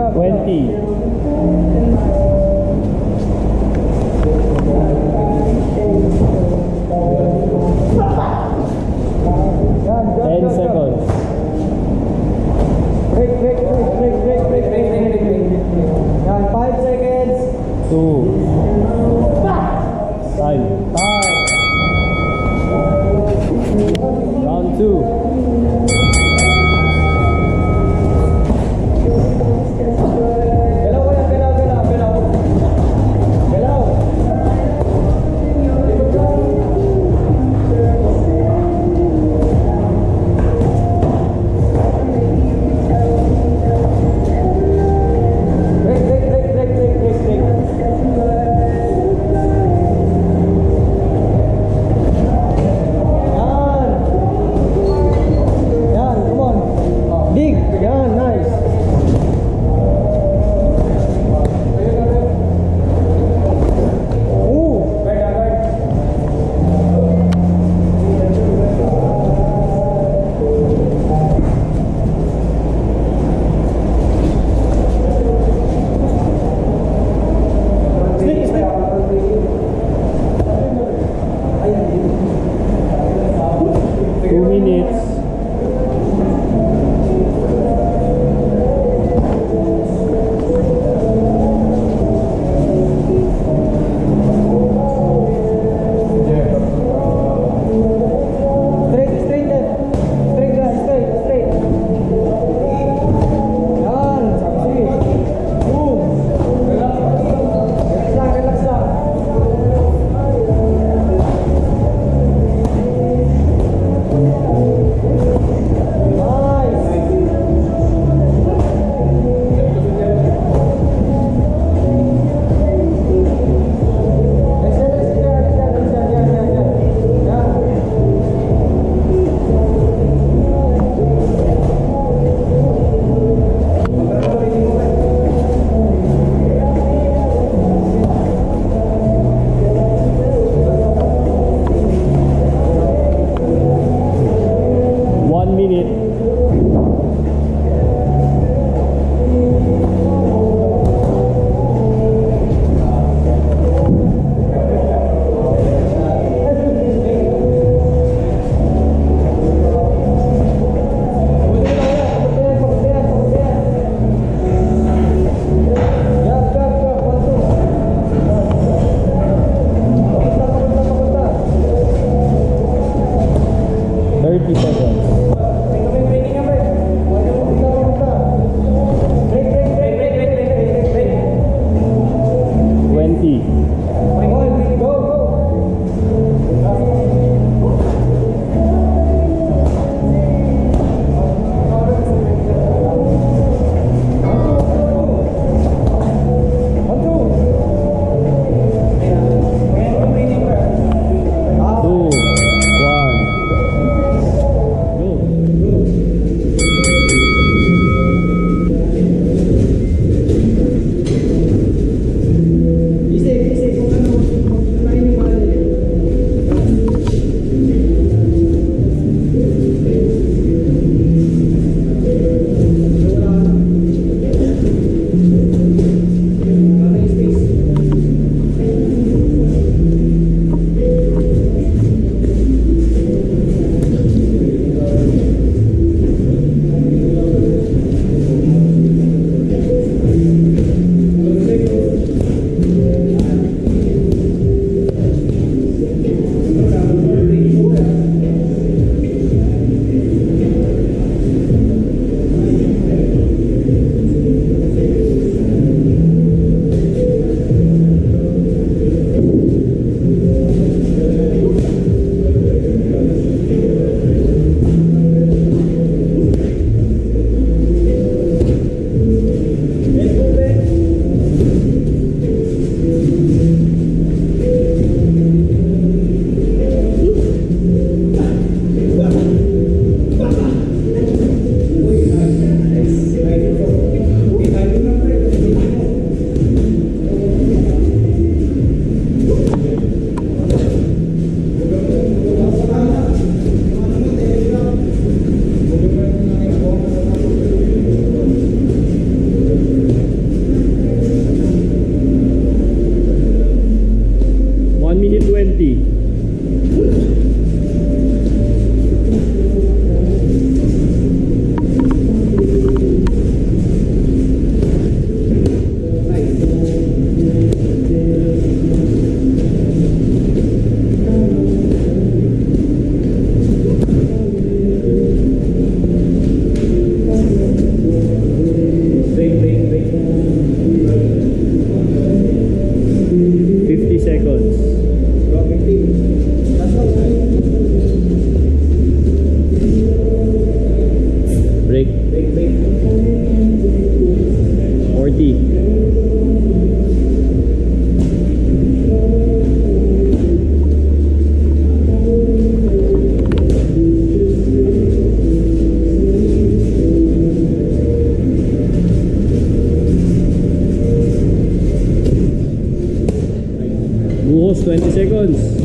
20. 10 seconds. Quick. 5 seconds. 2. Time. Round 2. 50. Almost 20 seconds.